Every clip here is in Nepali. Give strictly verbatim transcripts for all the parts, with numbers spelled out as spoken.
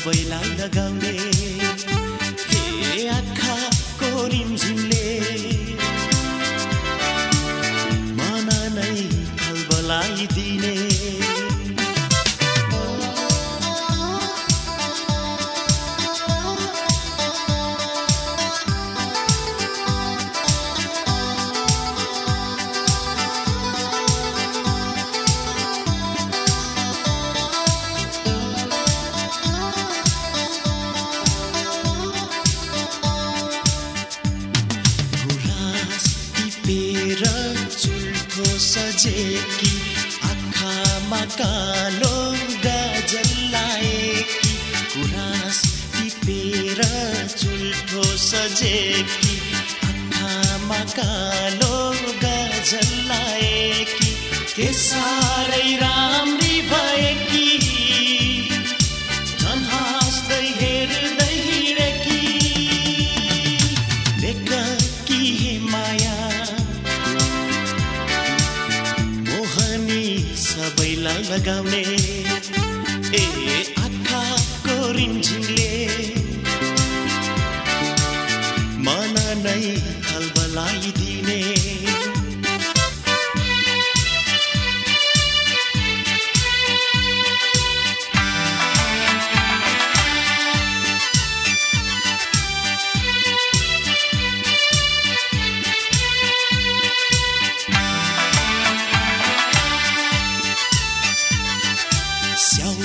सबैलाई लगाउने हे आँखा को रिमझिमले मन नै खलबलाई दिने सजेकी आँखामा कालो गाजल लाएकी गुराँस टिपेर चुल्ठो सजेकी आँखामा कालो गाजल लाएकी के साह्रै राम्री भएकी झन् हाँस्दै हेर्दै हिँडेकी बेककी माया सबैलाई लगाउने ए आँखा को रिमझिमले मन नै खलबलाई दिने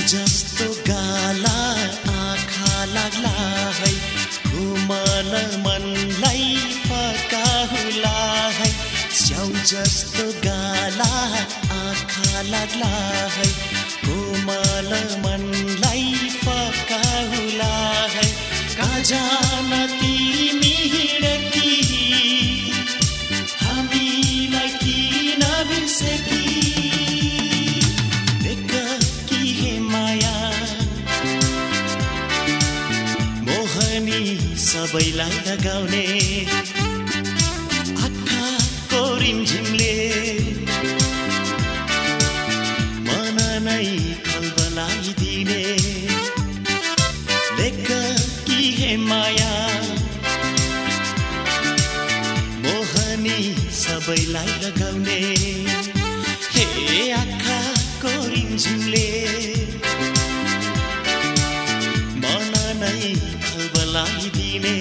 जस्तो गाला आँखा लाग्ला है घुमन मनलाई फकाहुला है स्याउ जस्तो गाला आँखा लाग्ला है घुमन मनलाई फकाहुला है कहाँ जान तिमी हिँडेकी हामीलाई किन बिर्सेकी सबैलाई लगाउने आँखा को रिमझिमले मन नै खलबलाई दिने बेककी हे माया मोहनी सबैलाई लगाउने हे आँखा को रिमझिमले मन नै खलबलाई दिने।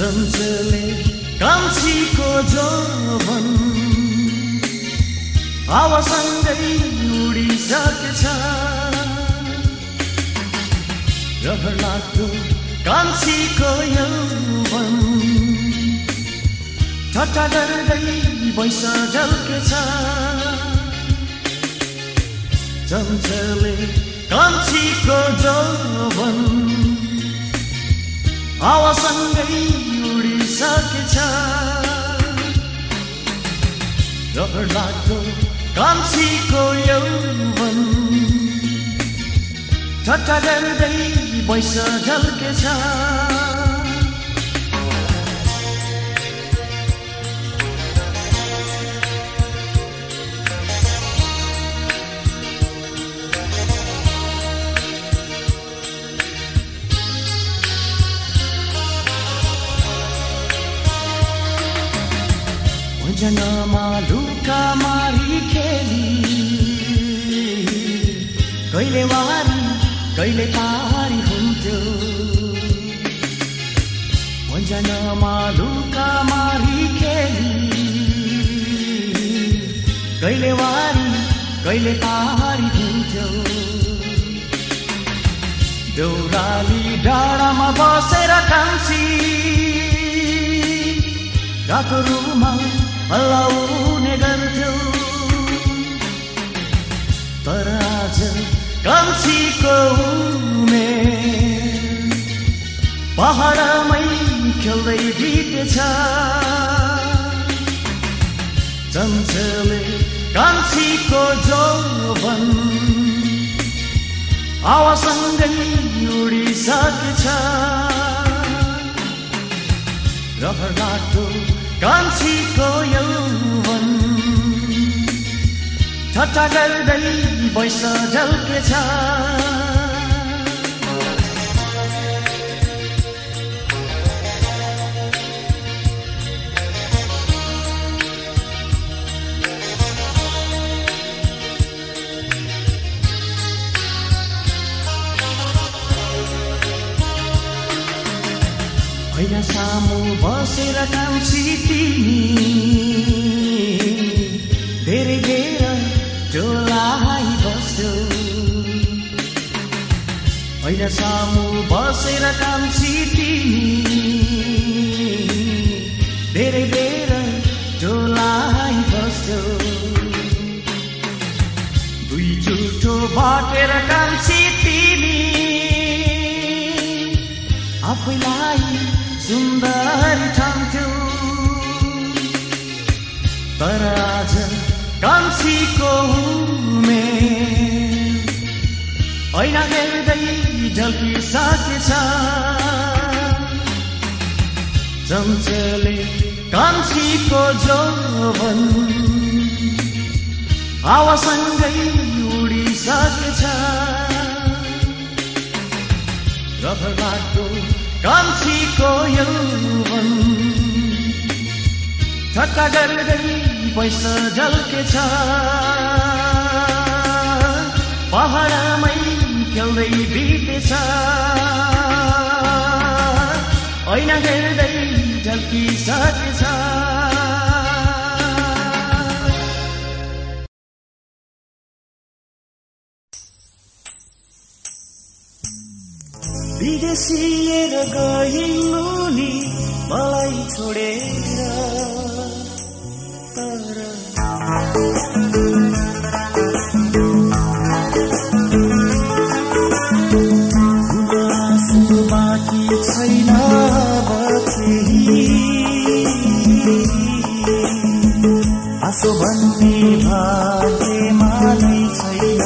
जन्चले कांसी को जवन हावासँगै उडी सकेछ रहर लाग्दो कांसी को यौवन ठटाडर्दै बैसा झल्केछ जन्चले कांसी को जवन हावासँगै रहर लाग्दो कान्छी को यौवन ठटाडर्दै बैसा झल्केछ जनमा लुका मारी खेली कहिले वारी कहिले पारी हुन्थ्यो जनमा लुका मारी खेली कहिले वारी कहिले पारी हुन्थ्यो दौराली डाँडामा बसेर कान्छी गाकुरुमा हल्लाउने गर्थ्यो तर आज कान्छीको उमेर पहाडमै खेल्दै बितेछ चञ्चले कान्छीको जौवन आवासँगै उडिसकेछ रहरगाको कान्छीको यौवन ठट्टा गर्दै बैस झल्केछ हैन सामु बसेर कान्छी तिमी धेरै बेर टोलाइ बस्यौ हैन सामु बसेर कान्छी तिमी धेरै बेर टोलाइ बस्यौ दुई चुटो बाटेर कान्छी तिमी आफैलाई सुन्दर ठान्थ्यौ तर आज कान्छीको उमेर ऐना हेर्दै झल्किसकेछ चञ्चले कान्छीको जौवन हावासँगै उडिसकेछ रहरगाको कान्छीको यौवन ठट्टा गर्दै बैस झल्केछ पहरामै खेल्दै बितेछ ऐना हेर्दै झल्किसकेछ। बिर्सिएर गइनु नि मलाई छोडेर तर गुनासो बाँकी छैन अब केही आँसु भन्ने भाग्यमा नै छैन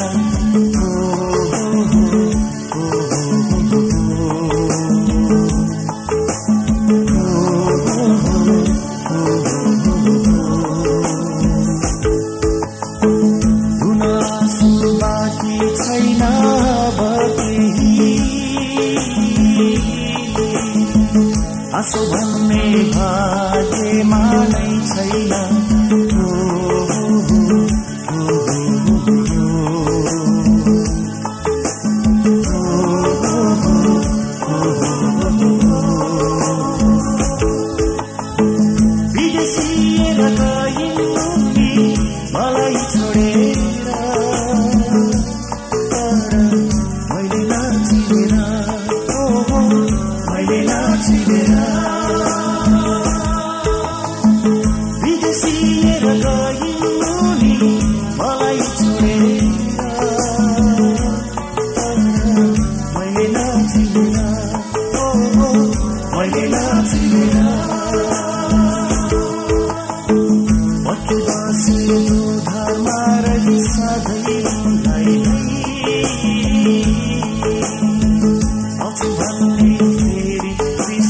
आँसु भन्ने भाग्यमा नै छैन बिर्सिएर गइनु नि मलाई छोडेर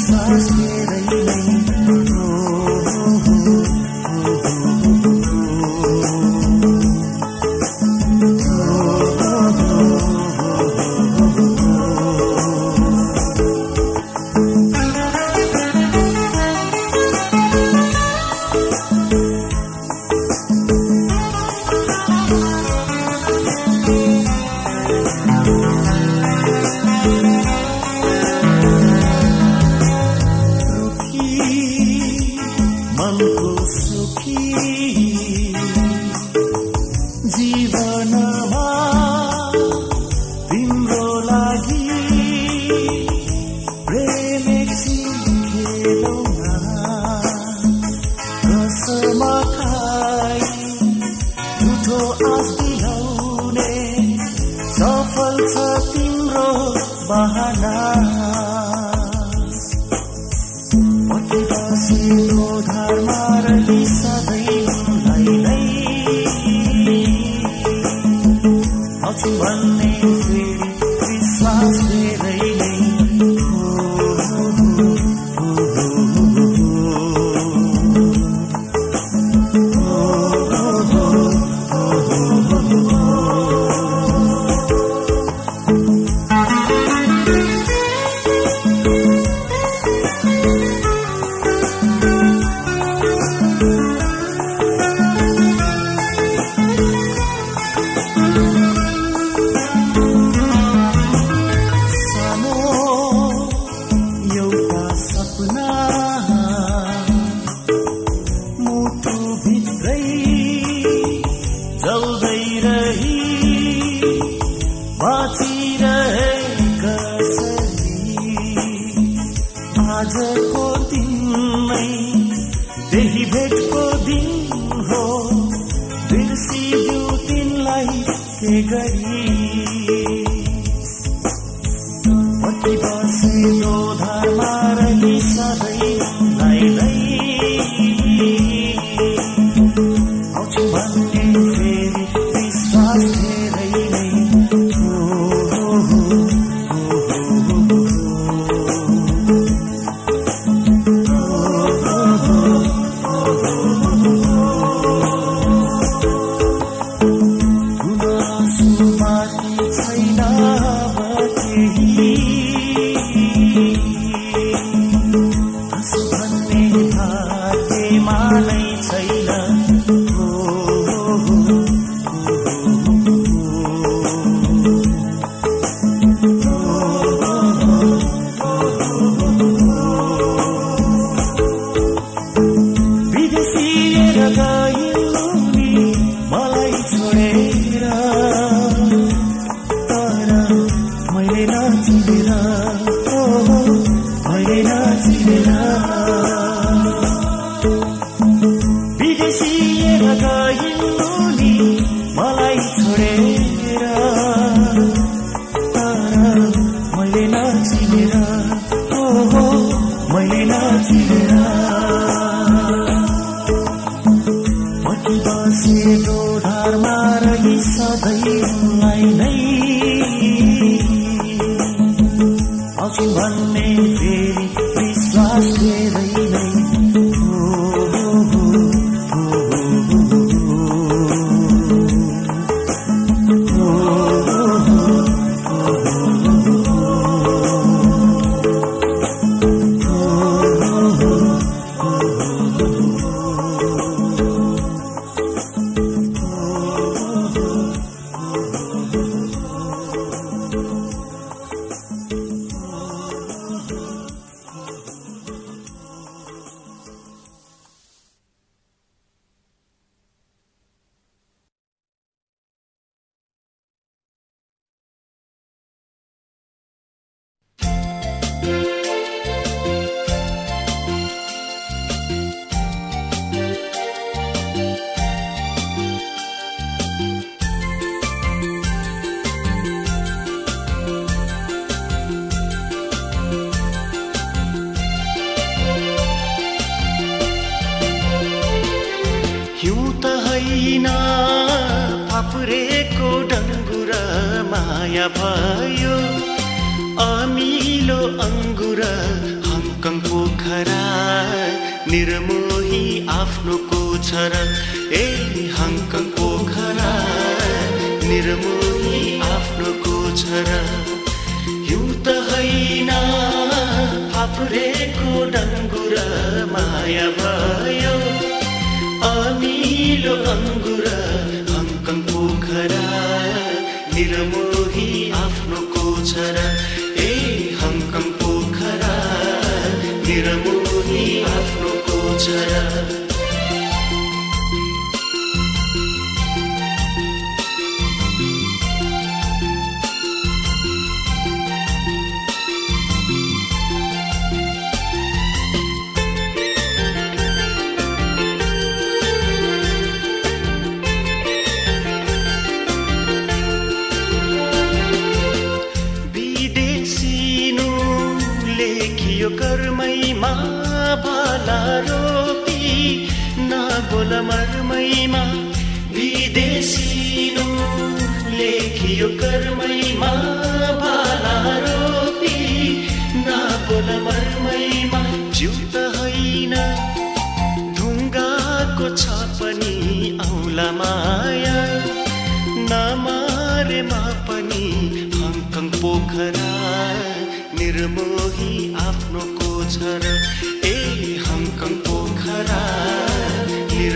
I'm आजको दिनमै त्यही भेटको दिन हो, बिर्सिदिऊ तिमीलाई के गरी पति बसे दोधारमा रही सधैँ लाइदै आउँछु भन्ने फेरि विश्वास धेरै नै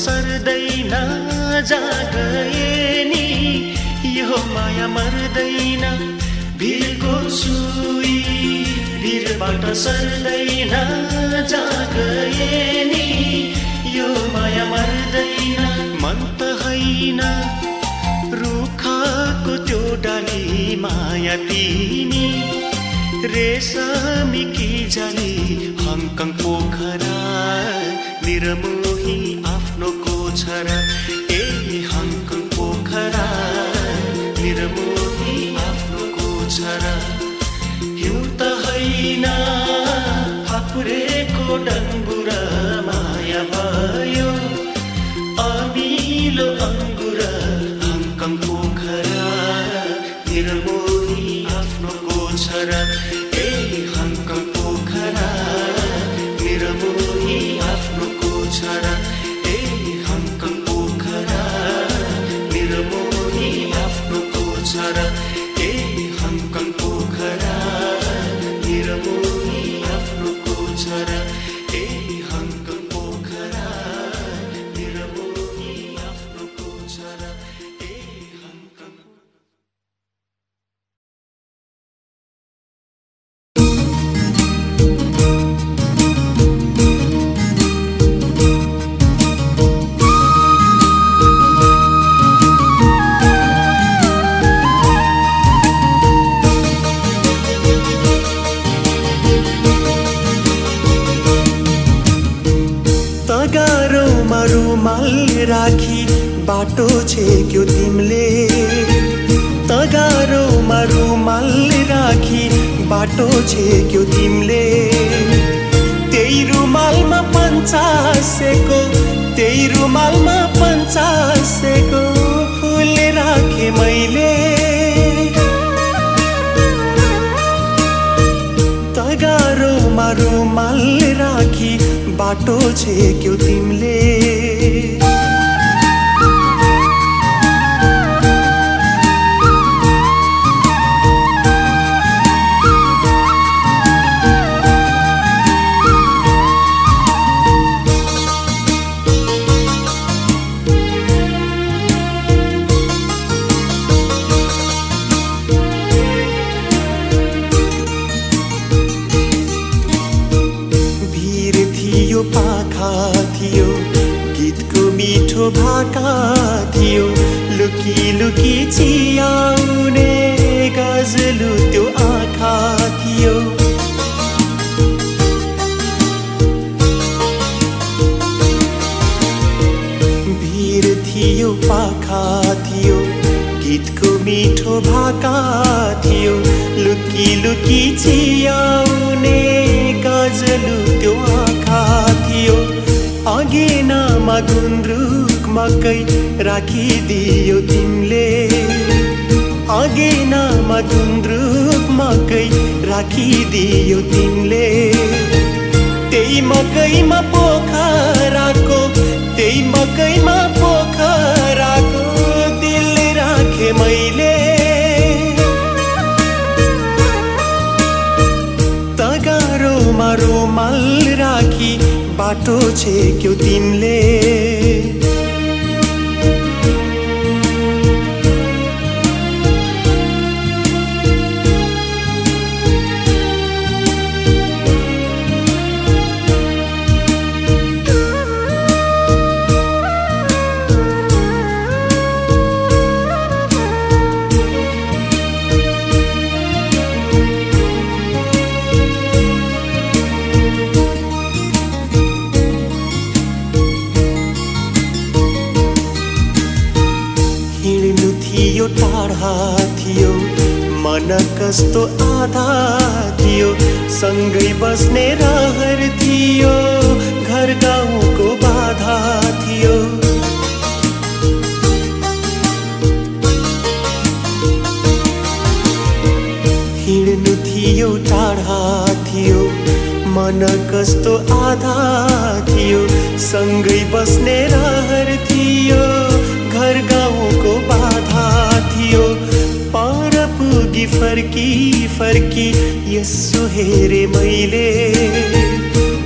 सर्दैन जागए नि यो माया मर्दैन भिरको सुई भिरबाट सर्दैन जागए नि यो माया मर्दैन मन त हैन रुखको त्यो डाली माया तिमी रेशमी कि जानी हङकङ पोखरा निर्मोही आफ्नो कोछरा ए हङकङ पोखरा निर्मोही आफ्नो कोछरा हिउ त हैन फापुरेको डङ्गुरा माया भयो अमिलो अङ्गुरा हङकङ पोखरा निर्मोही आफ्नो कोछरा ए हङकङ पोखरा निर्मोही आफ्नो कोछरा ए हङकङ पोखरा निर्मोही आफ्नो कोछरा ए हङकङ पोखरा निर्मोही आफ्नो कोछरा ए हङकङ पोखरा निर्मोही आफ्नो कोछरा ए हङकङ राखी बाटो छेक्यो तिमीले तगारोमा रुमाल राखी बाटो छेक्यो तिमीले त्यही रुमालमा पञ्चासेको त्यही रुमालमा पञ्चासेको फुल राखे मैले तगारोमा रुमाल राखी बाटो छेक्यो तिमीले भाका थियो लुकी लुकी चियाउने गजलु त्यो आँखा थियो भीर थियो पाखा थियो गीतको मिठो भाका थियो लुकी लुकी चियाउने गजलु त्यो आँखा थियो अगेनामा गुन्द्रुक मकै राखिदियो तिमीले अगेनामा गुन्द्रुक मकै राखिदियो तिमीले त्यही मकैमा पोखराको त्यही मकैमा पोखराको दिल राखे मैले तगारोमा रुमाल राखी बाटो छेक्यो तिमीले कस्तो आधा थियो सँगै बस्ने रहर थियो घर गाउँको बाधा थियो हिँड्नु थियो टाढा थियो मन कस्तो आधा थियो सँगै बस्ने रहर थियो घर गाउँको बाधा थियो पार पुगी फर्की फर्की यसो हेरे मैले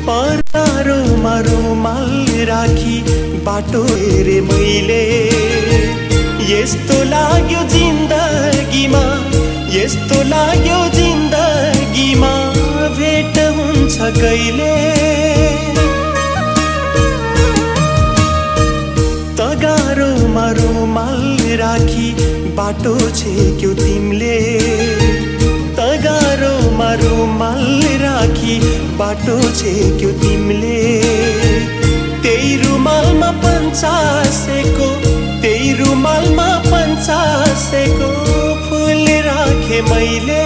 पार तारोमा रुमाल राखी बाटो हेरे मैले यस्तो लाग्यो जिन्दगीमा यस्तो लाग्यो जिन्दगीमा भेट हुन्छ कहिले तगारोमा रुमाल राखी बाटो छेक्यो तिमीले तगारोमा रुमाल राखी बाटो छेक्यो तिमीले तेई रुमालमा पञ्चासेको तेई रुमालमा पञ्चासेको फुल राखे मैले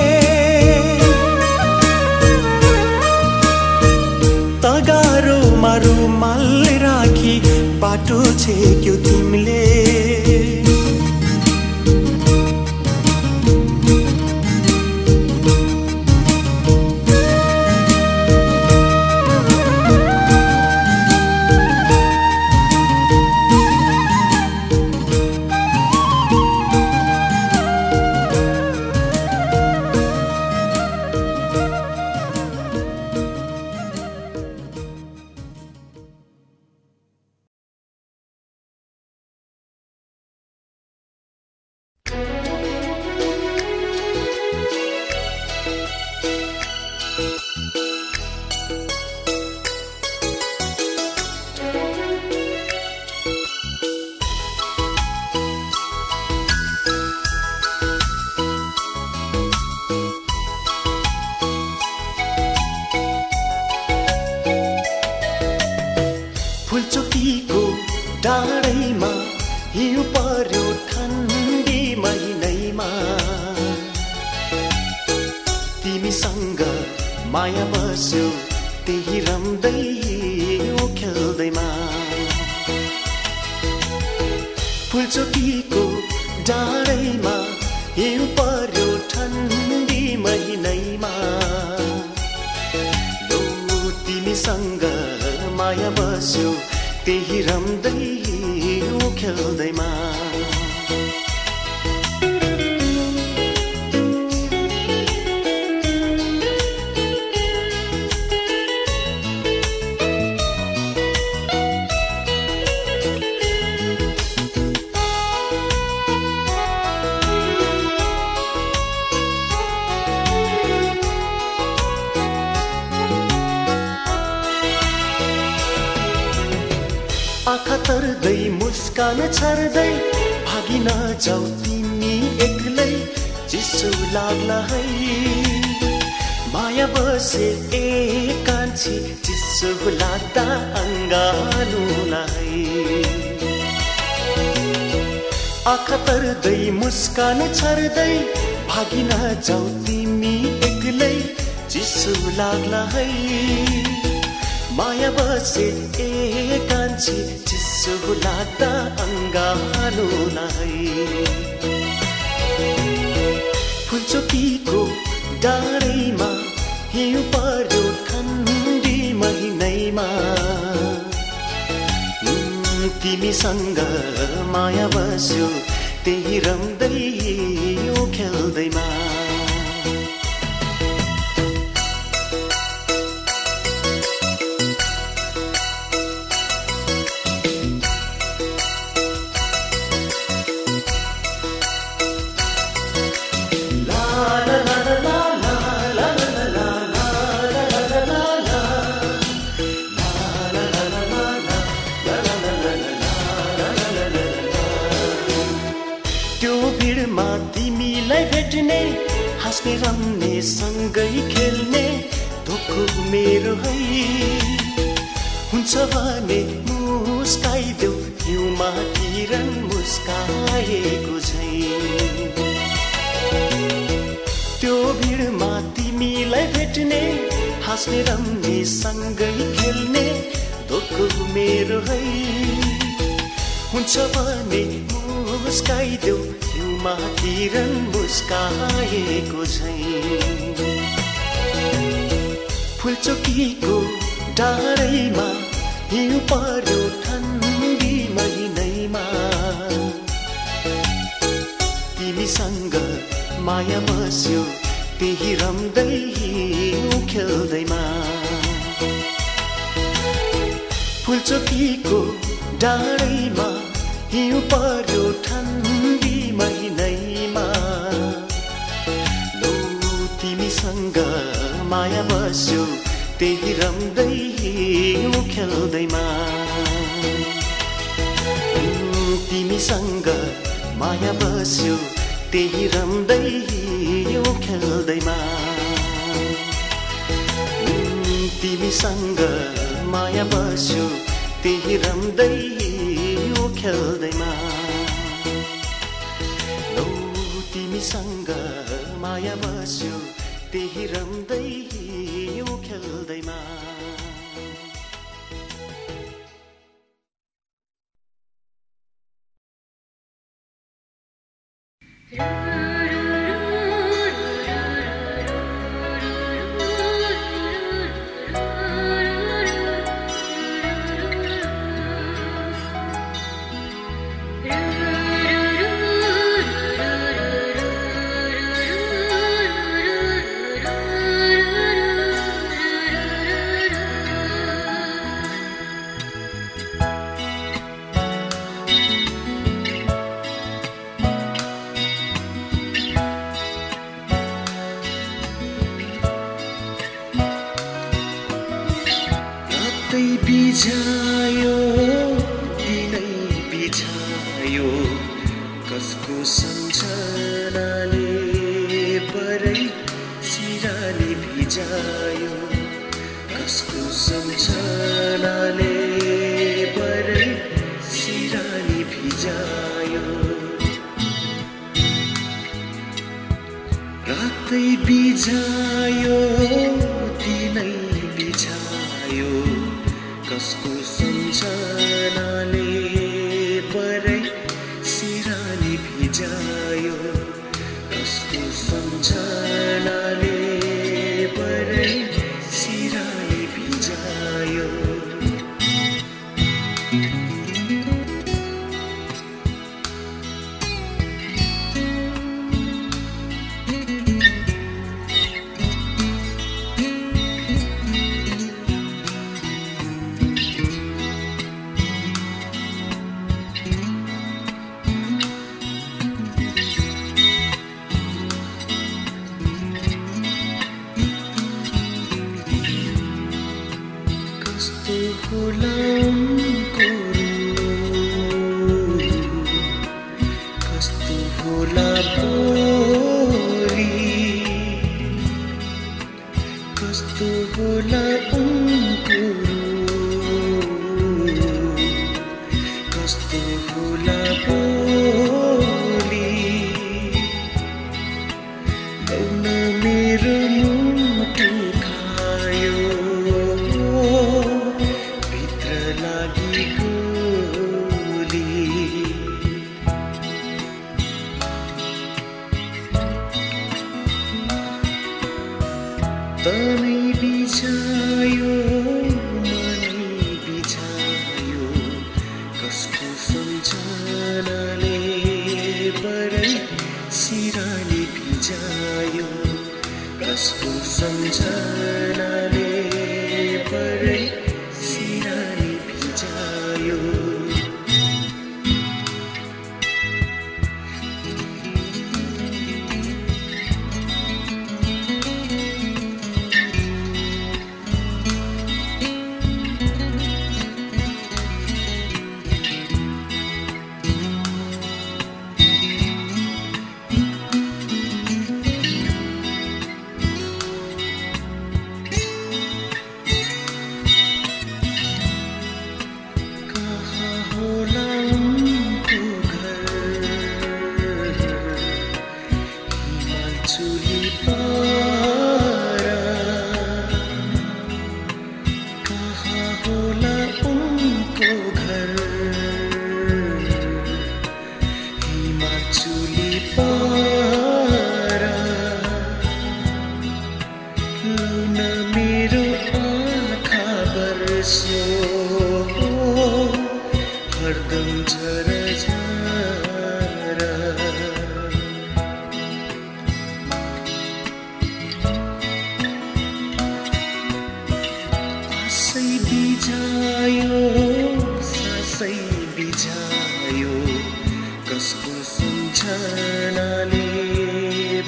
तगारोमा रुमाल राखी बाटो छेक्यो तिमीले कान छर्दै भागिन जाऊ तिमी एक्लै चिसो लाग्ला है माया बसे ए कान्छी चिसो लाग्दा अङ्गालो नै फुलचोकीको डाँडैमा हिउँ पर्यो ठन्डी महिनैमा तिमीसँग माया बस्यो त्यही रम्दै यो खेल्दैमा हाँस्ने रम्ने सँगै खेल्ने धोको मेरो है हुन्छ भने मुस्काइदेऊ हिउँमा किरण मुस्काएको छै त्यो भिडमा तिमीलाई भेट्ने हाँस्ने रम्ने सँगै खेल्ने धोको मेरो है हुन्छ भने मुस्काइदेऊ हिउँमा किरण मुस्काएको छै फुलचोकीको डाँडैमा हिउँ पर्यो ठन्डी महिनैमा तिमीसँग माया बस्यो त्यही रम्दै हिउँ खेल्दैमा फुलचोकीको डाँडैमा हिउँ पर्यो ठन्डी महिनैमा लौ तिमीसँग माया बस्यो त्यही रम्दै हिउँ खेल्दैमा तिमीसँग माया बस्यो त्यही रम्दै हिउँ खेल्दैमा तिमीसँग माया बस्यो त्यही रम्दै हिउँ खेल्दैमा लौ तिमीसँग माया बस्यो त्यही रम्दै हिउँ खेल्दैमा।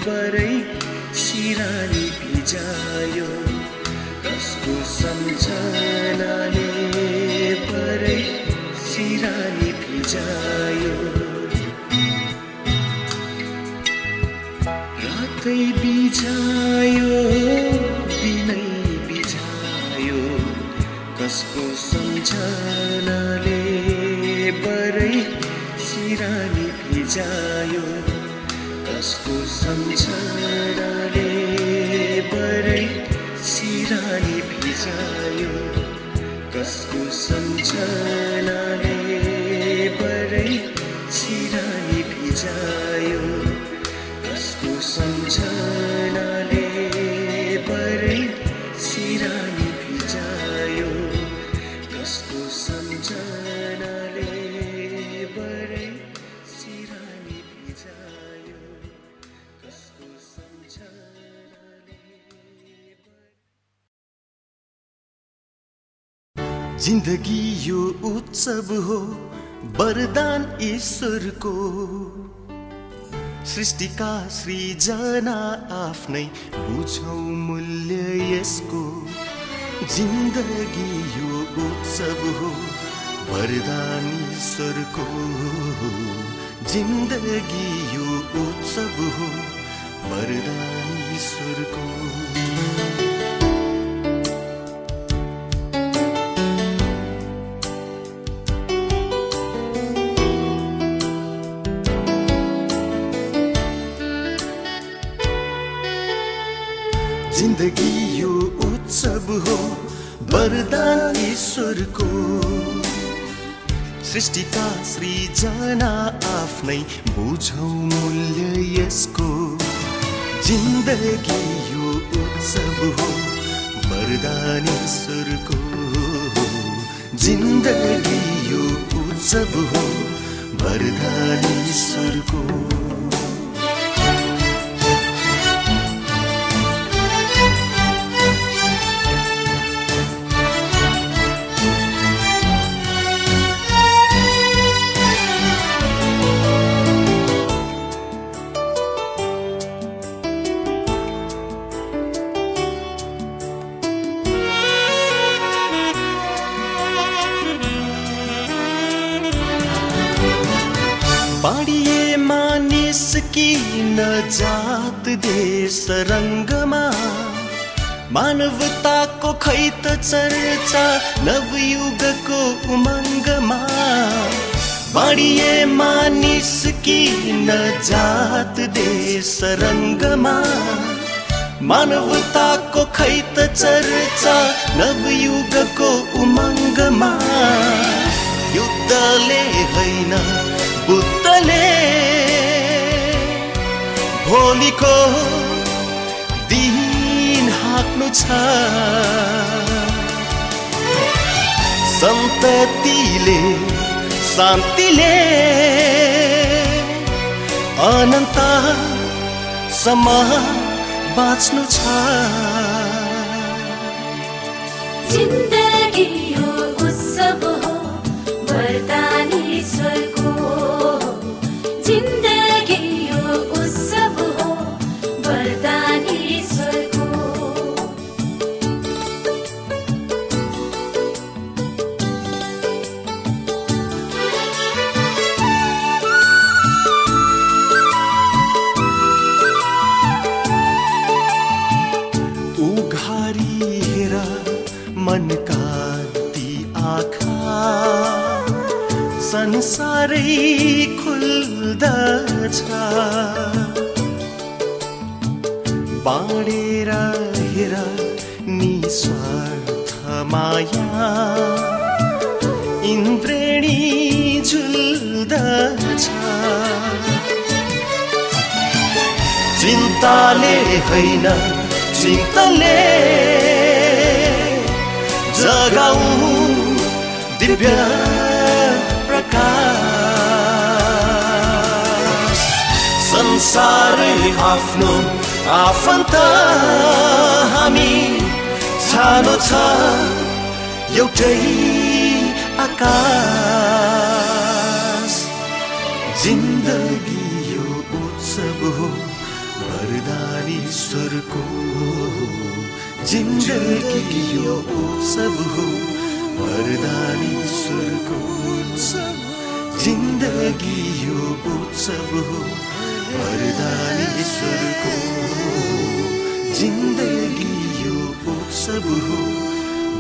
परै सिरानी भिजायो कसको सम्झनाले परै सिरानी भिजायो रातै भिजायो दिनै भिजायो कसको सम्झनाले परै सिरानी भिजायो कसको सम्झनाले परै सिरानी भिजायो कसको सम्झनाले परै सिरानी भिजायो कसको सम्झनाले परै सिरानी भिजायो कसको सम्झनाले परै सिरानी भिजायो कसको सम्झनाले। जिंदगी यो उत्सव हो वरदान ईश्वर को, सृष्टि का सृजना आफ्नै बुझौ मूल्य यसको। जिंदगी यो उत्सव हो वरदान ईश्वर को, जिंदगी यो उत्सव हो वरदान ईश्वर को। जिंदगी यो उत्सव हो वरदान ईश्वर को, सृष्टि का सृजना आफ्नै बुझौ मूल्य यसको। जिंदगी यो उत्सव हो वरदान ईश्वर को, जिंदगी यो उत्सव हो वरदान ईश्वर को। बाँडिए मानिस की न जात देश रंगमा, मानवता को खैत चर्चा नवयुग को उमंगमा। बाँडिए मानिस की न जात देश रंगमा, मानवता को खैत चर्चा नवयुग को उमंगमा। युद्धले हैन बुद्धले भोलिको दिन हाँक्नु छ, सन्ततिले शान्तिले अनन्तसम्म बाँच्नु छ। जिन्दगी हो उत्सव हो वरदान ईश्वरको, जिंदगी हो उत्सव हो वरदान ईश्वर को। उघारी हेरा मन का ती आँखा, संसारै खुल्दछ। बाँडेर हेर निस्वार्थ माया, इन्द्रेणी झुल्दछ। चिन्ताले हैन चिन्तले जगाऊ दिव्य प्रकाश, संसारै आफ्नो आफन्त हामी छानो छ एउटै आकाश। जिन्दगी यो उत्सव हो मर्दानी सुर को जिंदगी यो सब हो, मर्दानी सुर को जिंदगी यो सब हो, मर्दानी सुर को जिंदगी यो सब हो,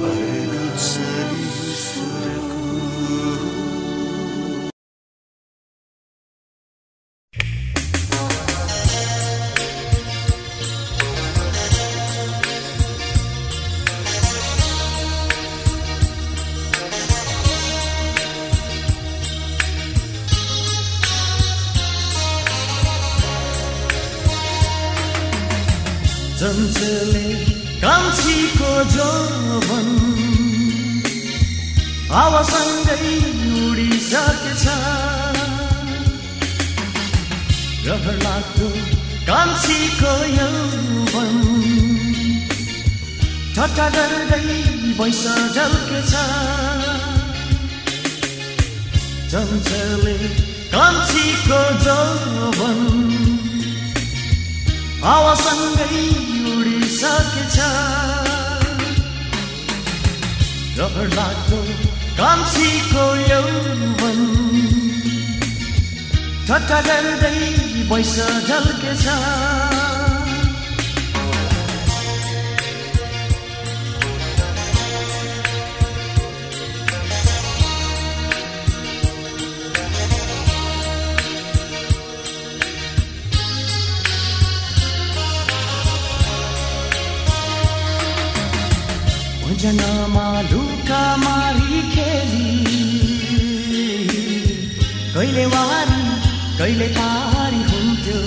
मर्दानी सुर को। जंचले कांसी को जोवन हावासँगै उडी सकेछ, रहर लाग्दो कांसी को यौवन ठट्टागर्दै बैसा झल्केछ। जंचले कांसी को जोवन हावासँगै रहर लाग्दो कान्छीको यौवन ठट्टागर्दै बैसा झल्केछ। जनामा लुका मारी खेली कहिले वारी कहिले तारी हुन्थ्यो,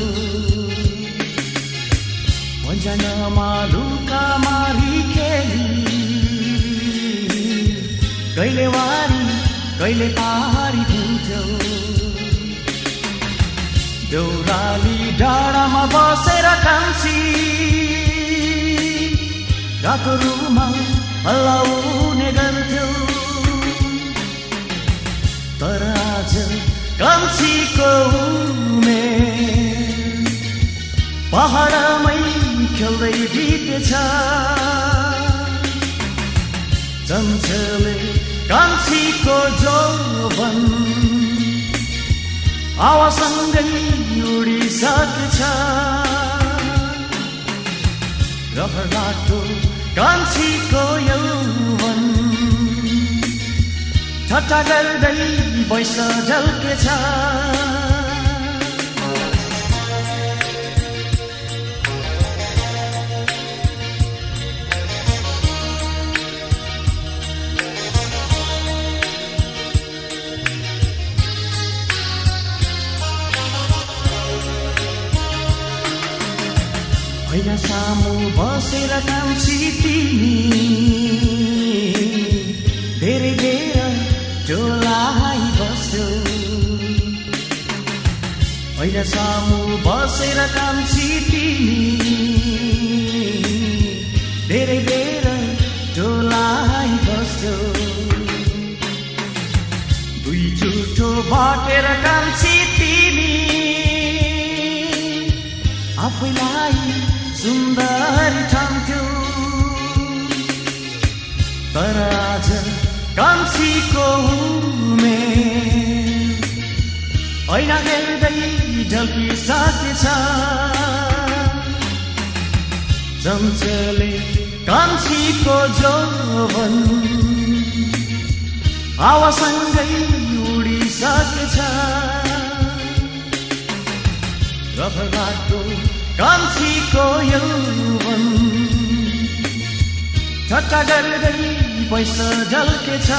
जनामा लुका मारी खेली कहिले वारी कहिले तारी हुन्थ्यो। दौराली डाँडामा बसेर कान्छी डाकुरुमा हल्लाउने गर्थ्यो, तर आज कान्छीको उमेर पहाडमै खेल्दै बितेछ। चञ्चले कान्छीको जौवन हावासँगै उडिसकेछ, रहर लाग्दो कान्छीको यौवन ठट्टागर्दै बैसा झल्केछ। हैन सामु बसेर कान्छी तिमी धेरै बेर टोलाइ बस्यौ, हैन सामु बसेर कान्छी तिमी धेरै बेर टोलाइ बस्यौ। दुई जुठो बाटेर कान्छी तिमी आफैलाई सुन्दर ठान्थ्यौ, तर आज कान्छीको उमेर ऐना हेर्दै झल्किसकेछ। चञ्चले कान्छीको जौवन हावासँगै उडिसकेछ, रहर लाग्दो कान्छीको यौवन ठट्टागर्दै बैसा झल्केछ।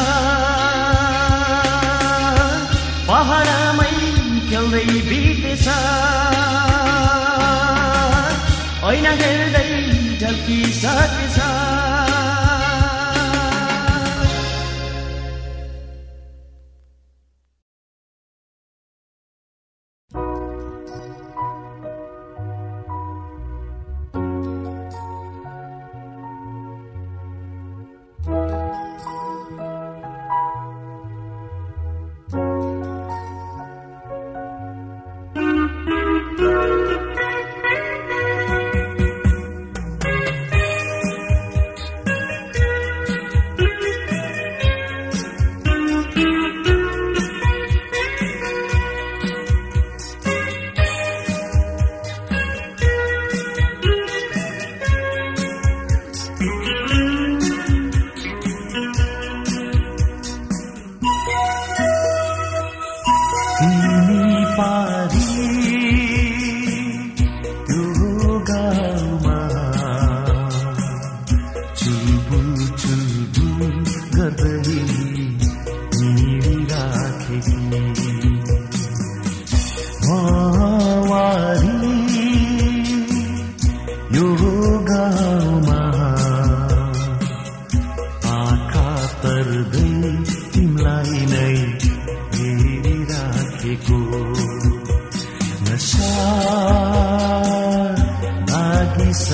पहाडमै खेल्दै बितेछ, ऐना हेर्दै झल्किसकेछ।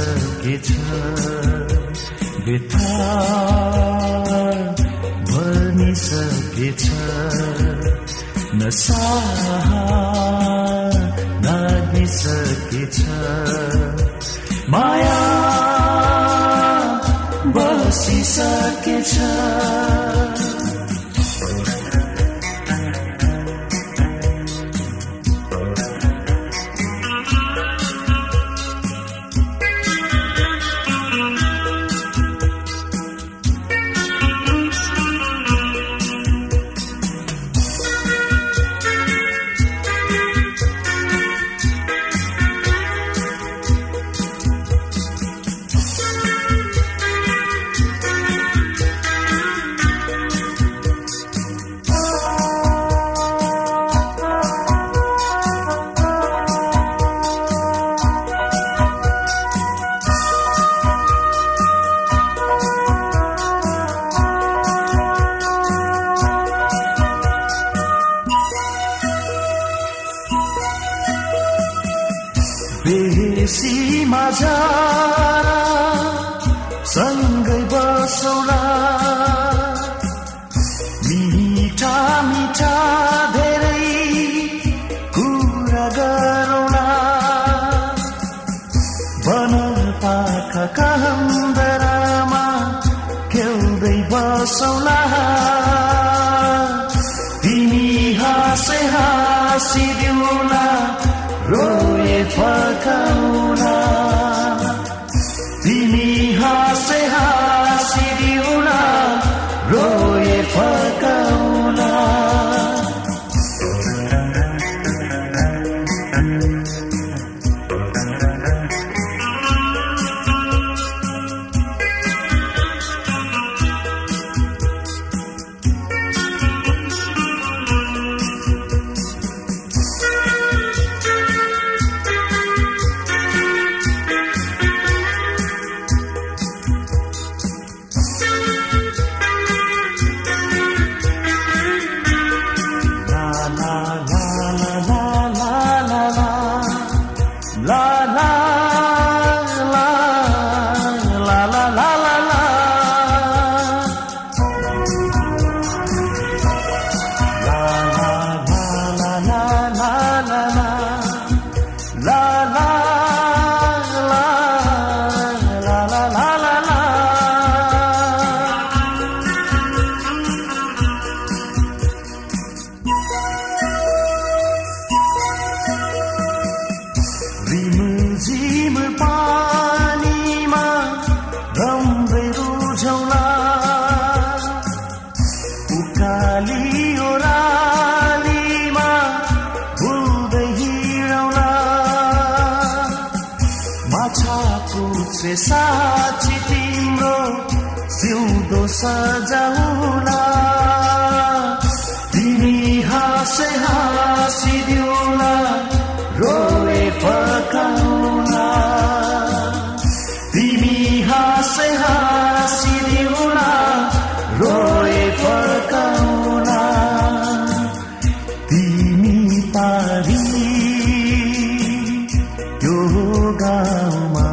सकेछ व्यथा भर्न सकेछ नसा नाग्न सकेछ माया बसी सकेछ बेहेसीमा जारा सँगै बसौला मिठा मिठा धेरै कुरा गरौला बनपाखा कान्दरामा खेल्दै बसौला तिमी हाँसे हाँसिदिउला रोए फर्काउला तिमी हाँसे हाँसिदिउला रोए फर्काउला साची तिम्रो सिउँदो सजाउला तिमी हाँसे हाँसिदिउला रोए फर्काउला तिमी हाँसे हाँसिदिउला रोए फर्काउला तिमी पारी त्यो गाउँमा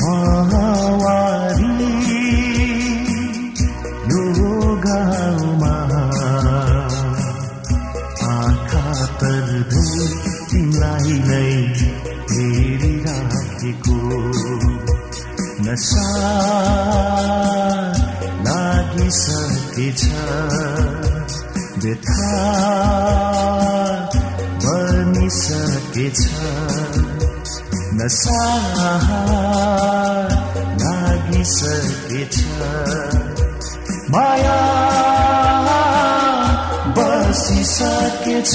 महावारी योगामा आँखा तर्दै तिमलाई नै हेरिराखेको नसा लागिसकेछ व्यथा बनिसकेछ नसा लागिसकेछ माया बसिसकेछ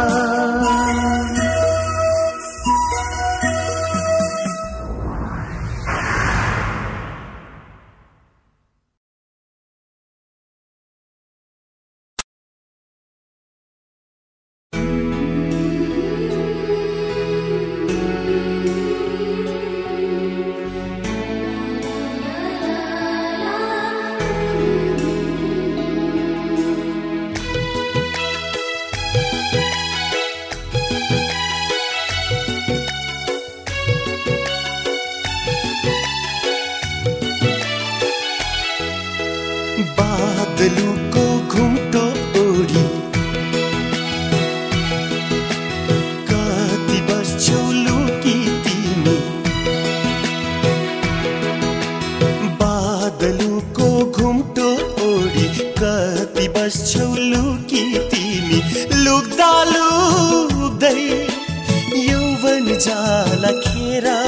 Thank you. बादलों को घूमटो ओढ़ी काती बस चोलों की तीनी बादलों को घूमटो ओढ़ी काती बस चोलों की तीनी लोग दालू दई यौवन जाला खेरा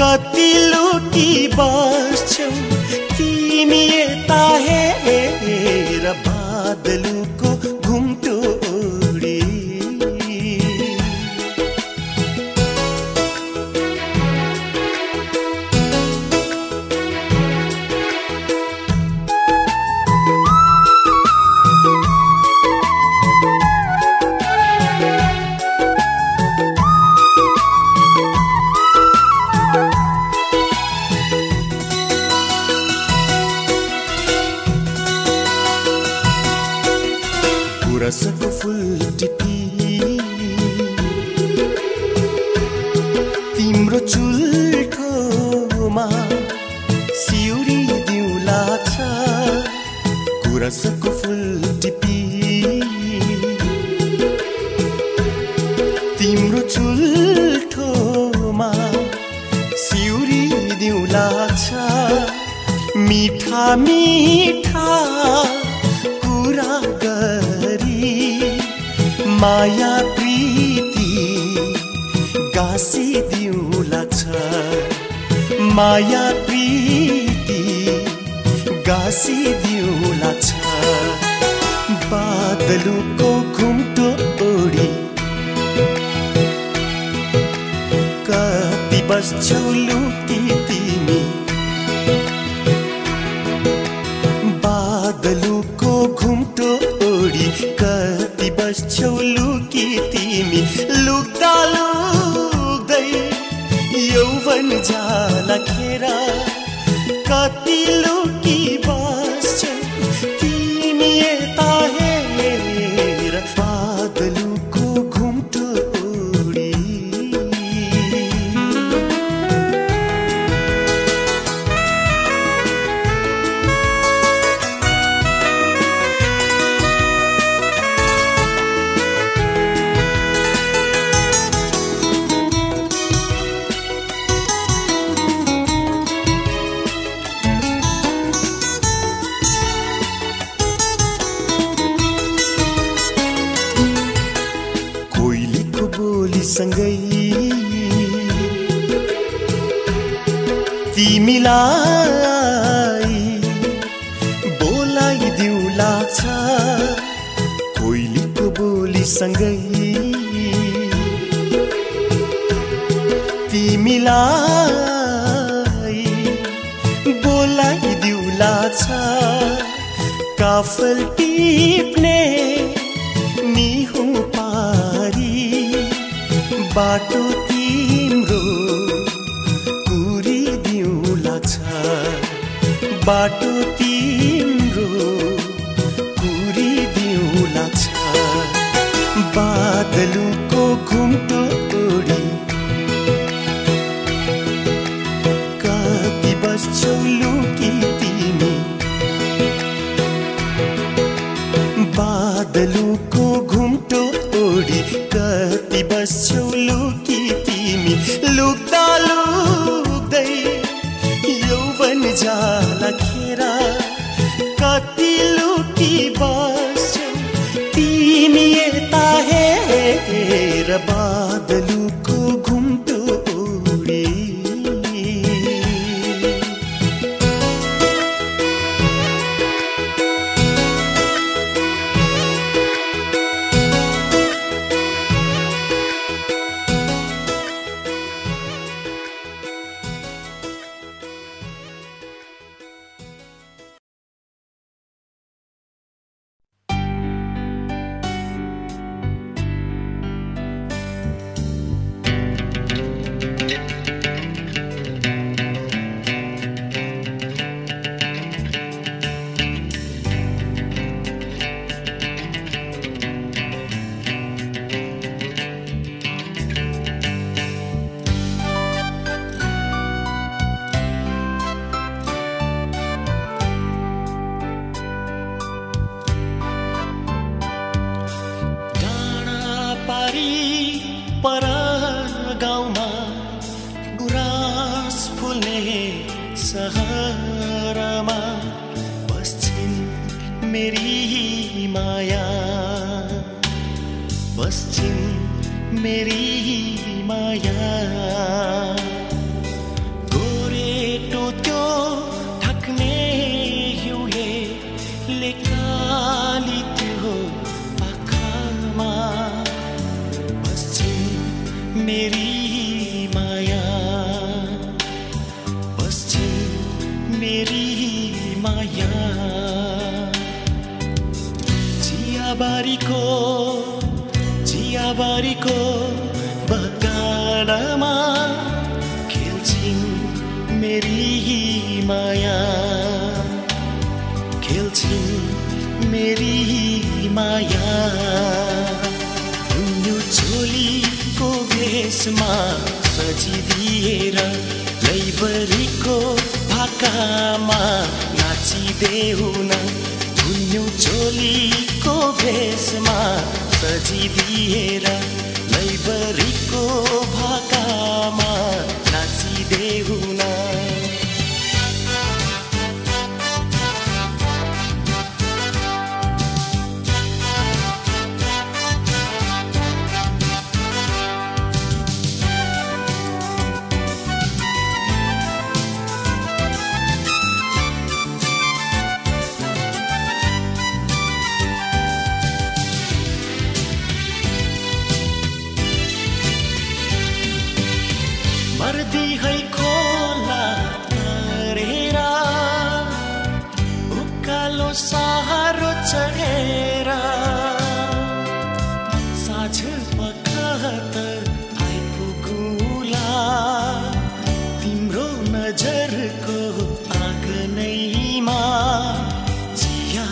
कति लोटी बस चौ मिलता है मेरा बादलों को घुमटो ओढ़ी तिम्रो चुल्ठोमा सिउरी दिउला छ गुराँसको फुल टिपी तिम्रो चुल्ठोमा सिउरी दिउला छ मीठा मीठा कुरा गरी माया प्रीति गासी दिउला छ माया प्रीति गासी दिउला छ बादलों को घुमटो ओढ़ी कति बस चुलुटी तिमी बादलों को घुमटो ओढ़ी कति बस चुलुटी तिमी लुक्दालो यौवन जाला घेरा कति लोकी बस तिमी यता है मेरा बादलों को घुमटो ओढ़ी संगै तिमीलाई बोलाई दिउला छ कोइलीको बोली संगै तिमीलाई बोलाई दिउला छ काफल टिप्ने निहु पारी बाटो तिम्रो कुरी दिउला छ बाटो तिम्रो कुरी दिउला छ बादलों को घुमटो ओढ़ी कति बस चौलुकी तिमी बादलों को घुमटो ओढ़ी कति बस चौलुकी तिमी लुक्दा लुक्दै यौवन जाला घेरा कति लुटी बस तिमी यता है र बादलों को घुमटो ओढ़ी मेरी ही माया, बस छिन मेरी ही माया। गोरे टोक्यो ठकने हुए लेकालित हो पाखामा, बस छिन मेरी ही माया, बस छिन मेरी ही माया। बारी को जिया बारी को बगानमा खेलछिन मेरी ही माया, खेलछिन मेरी ही माया। दुनु छोली को भेषमा सजिदिएर लैबरी को भाकामा नाचिदेउन, दुनु छोली को भेषमा सजिदिएर लैबरीको भाकामा नाचिदेउन। मर्दी है खोला तरेरा उकालो सहारो चढेरा, साँझ पखत आइपुगुला तिम्रो नजरको आँगनैमा। जिया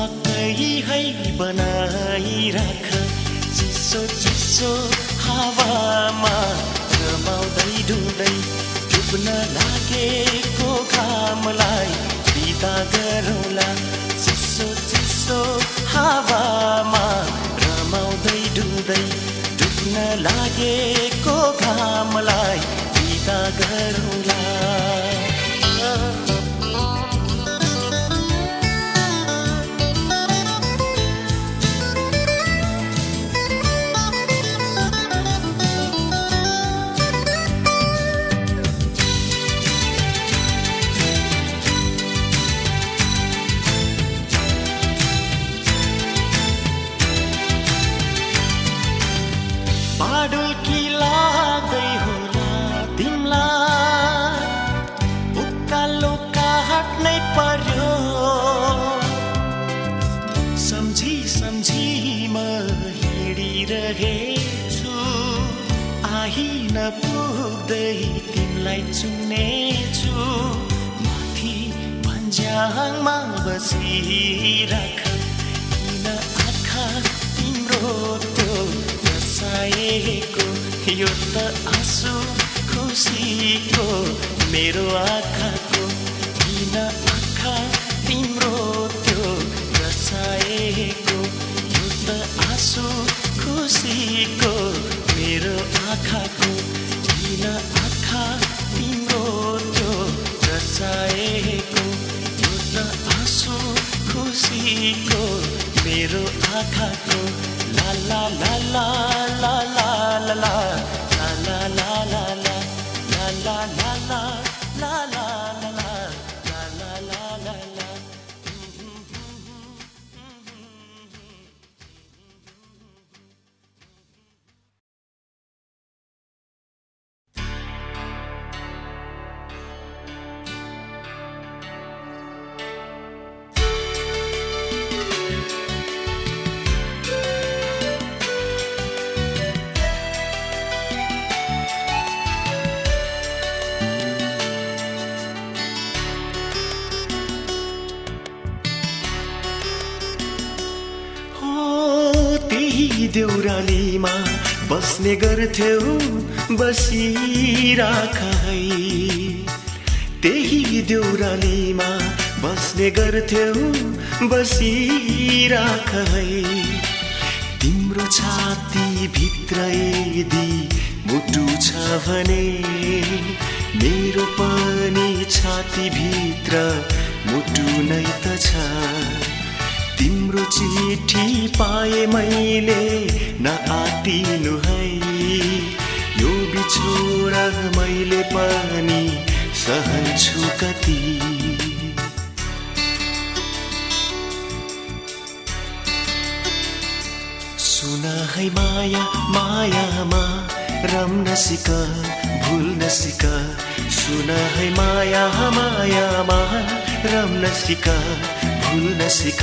मकै है बनाई राख चिसो चिसो हावामा, डुब्न लागेको घामलाई बिदा गरौँला चिसो चिसो हावामा रमाउँदै डुल्दै। डुब्न लागेको घामलाई बिदा गरौँला। पुग्दै तिमलाई चुम्ने छु, माथि भन्ज्याङमा बसिराख किन आँखा तिम्रो त्यो नसाएको। यो त आँसु खुसीको मेरो आँखाको, किन आँखा तिम्रो त्यो नसाएको। यो त आँसु खुसीको मेरो आँखाको, किन आँखा तिम्रो त्यो रसाएको। यो त आँसु खुसीको मेरो आँखाको। ला ला ला ला ला ला ला ला ला ला ला ला ला ला ला ला ला। देउरालीमा बस्ने गर्थ्यौ बसिराख है, त्यही देउरालीमा बस्ने गर्थ्यौ बसिराख है। तिम्रो छाती भित्र यदि मुटु छ भने मेरो पनि छाती भित्र मुटु नै त छ। तिम्रो चिठी पाए मैले नआतिनु है यो बिछोरा मैले पनि सहन्छु कति। सुना है माया मायामा रम्न सिक भुल्न सिक। सुना है माया मायामा रम्न सिक भुल्न सिक।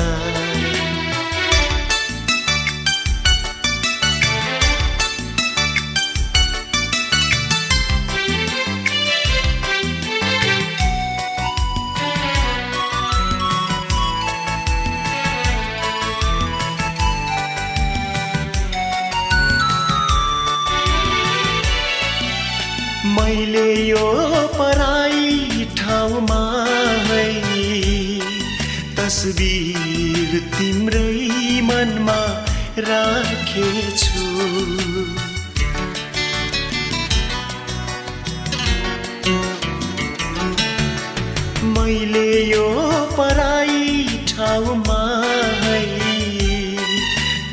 la। मैले यो पराई ठाउँमा है तस्बिर तिम्रै मनमा राखेछु। मैले यो पराई ठाउँमा है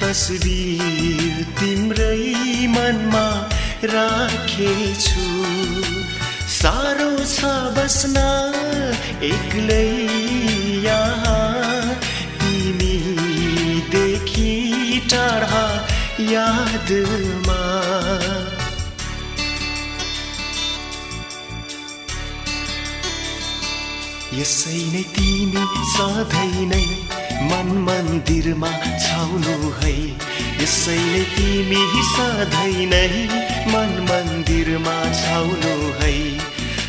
तस्बिर तिम्रै मनमा राखेछु। सारो सा बस्ना एक्लै यहाँ तिमी देखि टाढा यादमा। यसै नै तिमी सधैँ नै मन मन्दिरमा छाउनु है। यसै नै तिमी सधैँ नै मन मन्दिरमा छाउनु है।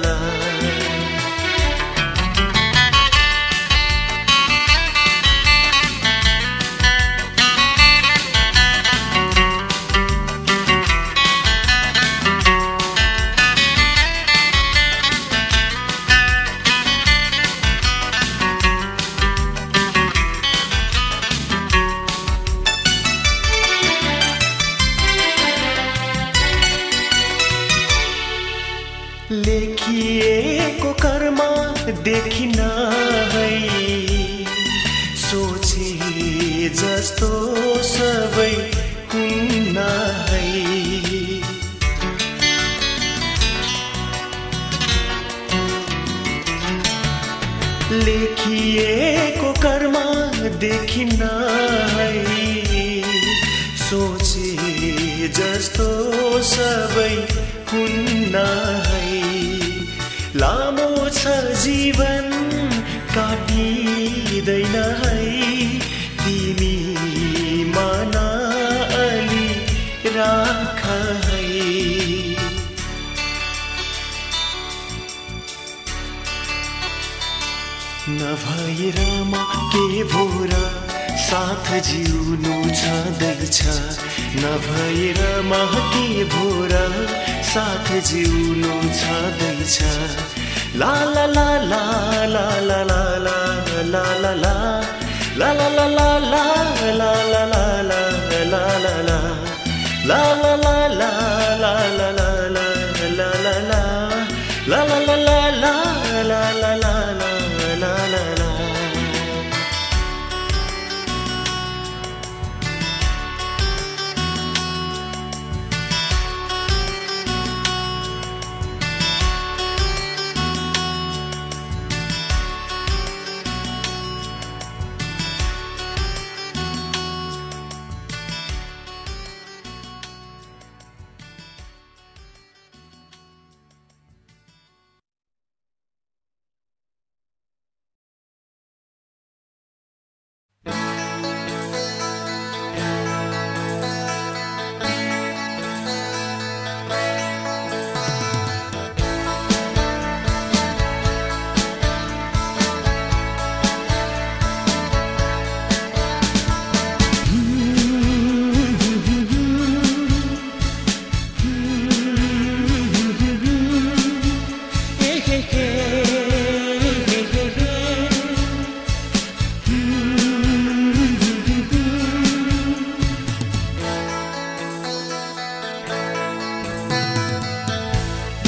ला। लेखिएको कर्म देखिन है सोचे जस्तो सबै हुन्न है। लेखिएको कर्म देखिन है सोचे जस्तो सबै हुन्न है। लामो छ जीवन काटिँदैन है तिमी मन अलि राख है। नभए रामा के भोरा साथ जिउनु छँदैछ। नभए रामा के भोरा साथ जिउनु छँदैछ। ला ला ला ला ला ला ला ला ला ला ला ला ला ला ला ला ला ला ला ला ला ला ला ला ला ला ला ला ला ला ला ला ला ला ला ला ला ला ला ला ला ला ला ला।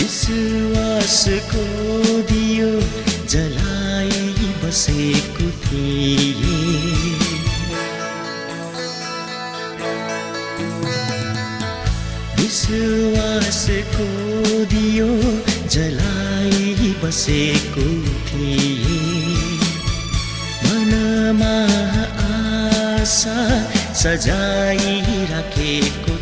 इस आस को दियो जलाई बसेको थिए विश्वास को दियो जलाई बसेको थिए मनमा आशा सजाई राखेको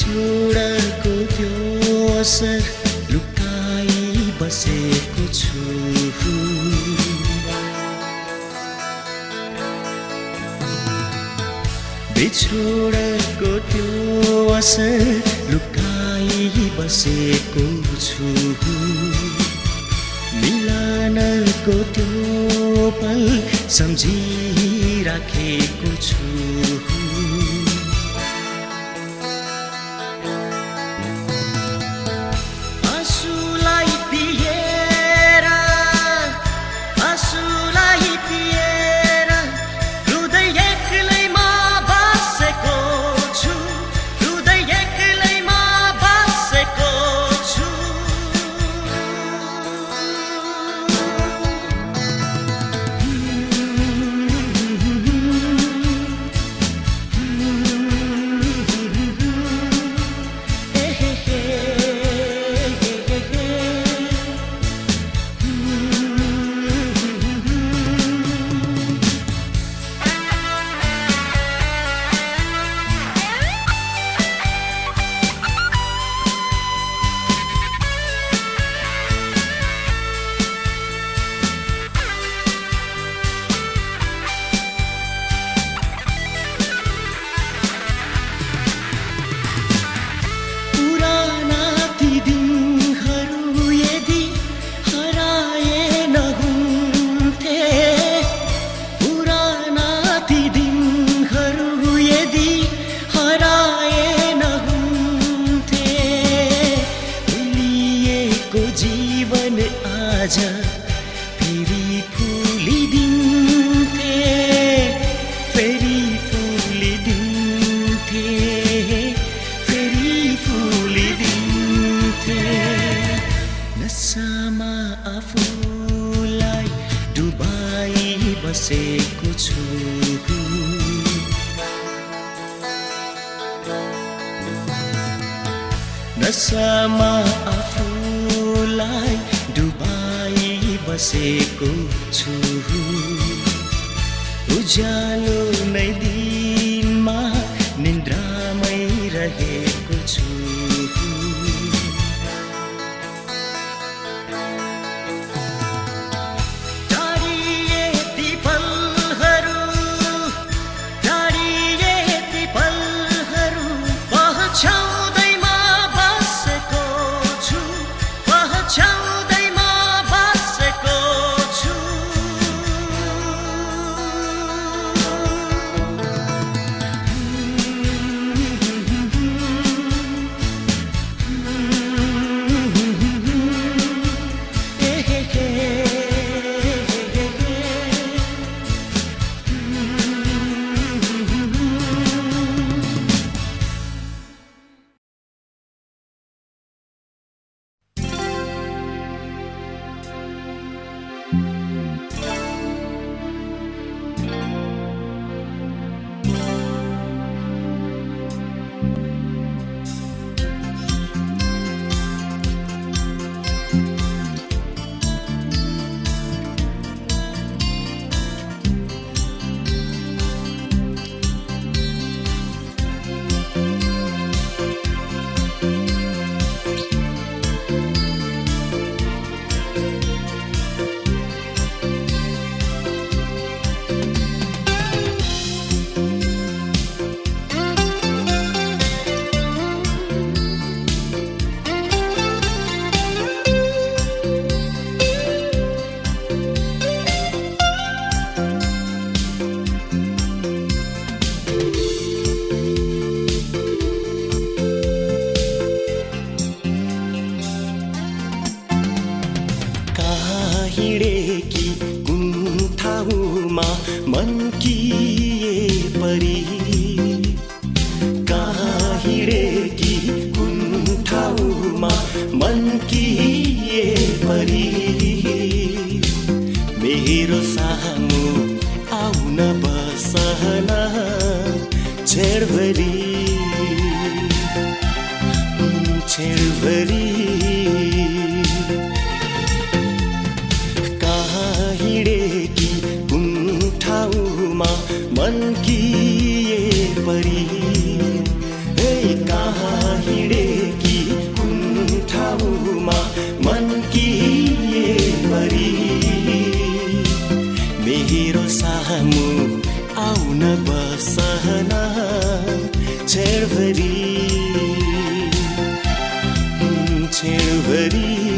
छोडाको त्यो असर लुकाई बसेको छु बिछोडाको त्यो असर लुकाई बसेको छु मिलनको त्यो पल सम्झिराखेको छु फेरी फूली दिन थे फेरी फूली दिन थे फेरी फूली दिन थे नसामा आफूलाई डुबाई बसेको छु नसामा आफूलाई बसेको छु उज्यालो नै दिनमा निन्द्रामै रहेको छु भिड़ेगी कुंठाउमा मन की ये परी मेरो साहनु आउन बसहना छेड़वरी छेड़वरी कहाँ हिड़ेगी कुंठाउमा मन की ये परी हे कहाँ हिड़ेगी कुंठाउमा मन की ये परी मेरो सामु आउन बसहना छेड़वरी छेड़वरी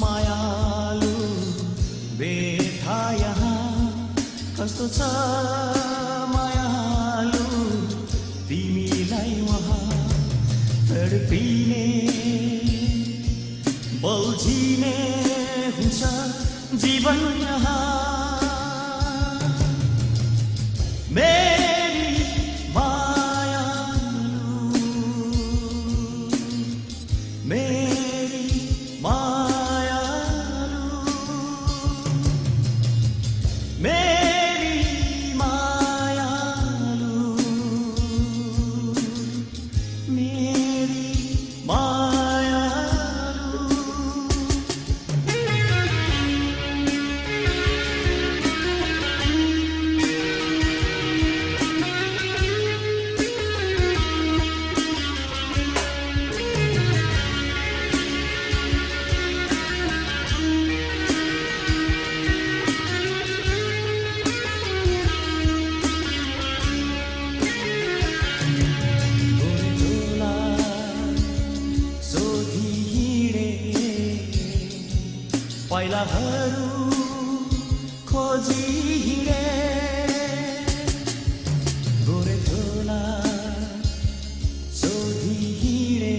मायालु बेथा यहाँ कस्तो छ मायालु तिमीलाई वहाँ तडपिने बल्झिने हुन्छ जीवन यहाँ मेरी मायालु मेरी मायालु खोजी हिड़े गोरे झोला सोधी हिड़े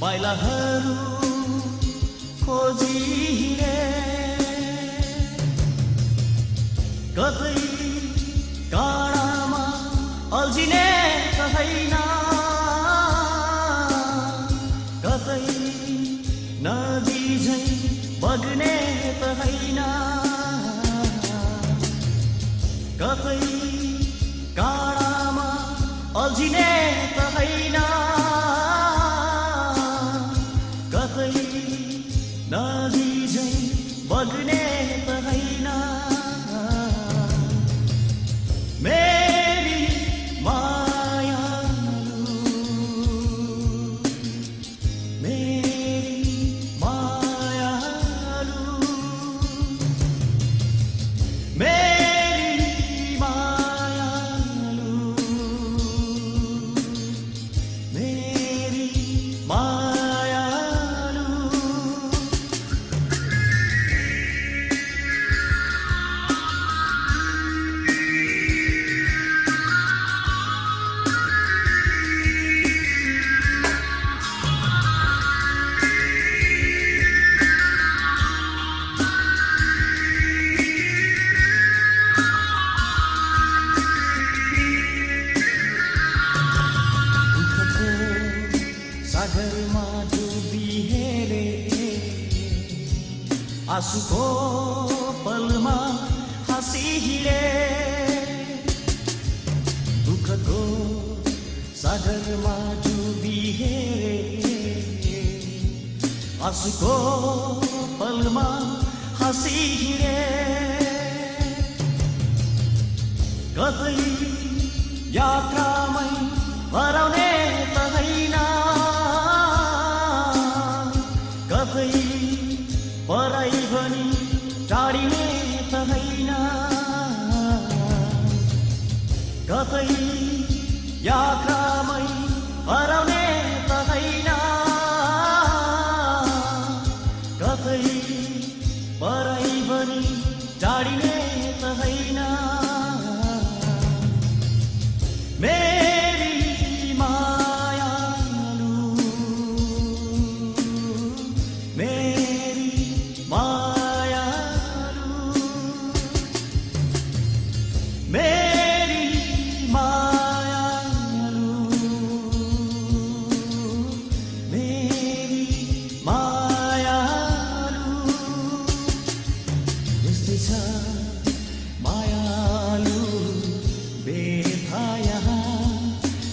पाइलाहरू खोजी हिड़े कतै काँडामा अल्झिने छैन कतै नदी झैं बग्ने त हैन कतै काँडामा अल्झिने त हैन कतै नदी झैं बग्ने त हैन मेरी मायालु मेरी सागरमा डुबी हेरे आँसुको पलमा हाँसी हिड़े दुखको सागरमा डुबी हेरे आँसुको पलमा हाँसी हिड़े कतै यात्रामै हराउने त हैन पराई भनी टाढिने त हैन कतै यात्रामै हराउने त हैन कतै पराई भनी टाढिने त हैन मेरी मायालु मेरी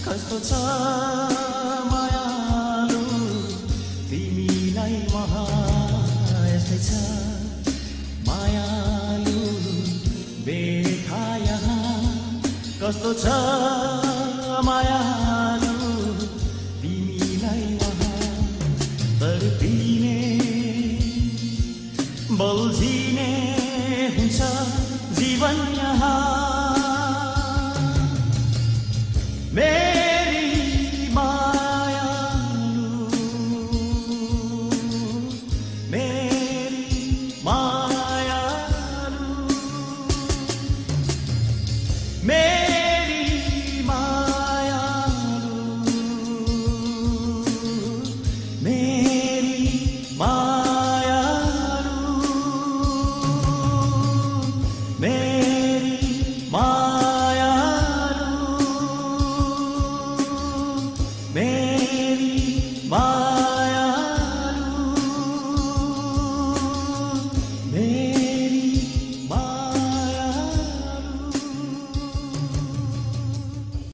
कस्तो छ मायालु तिमीलाई वहाँ यस्तै छ मायालु बेथा यहाँ कस्तो छ।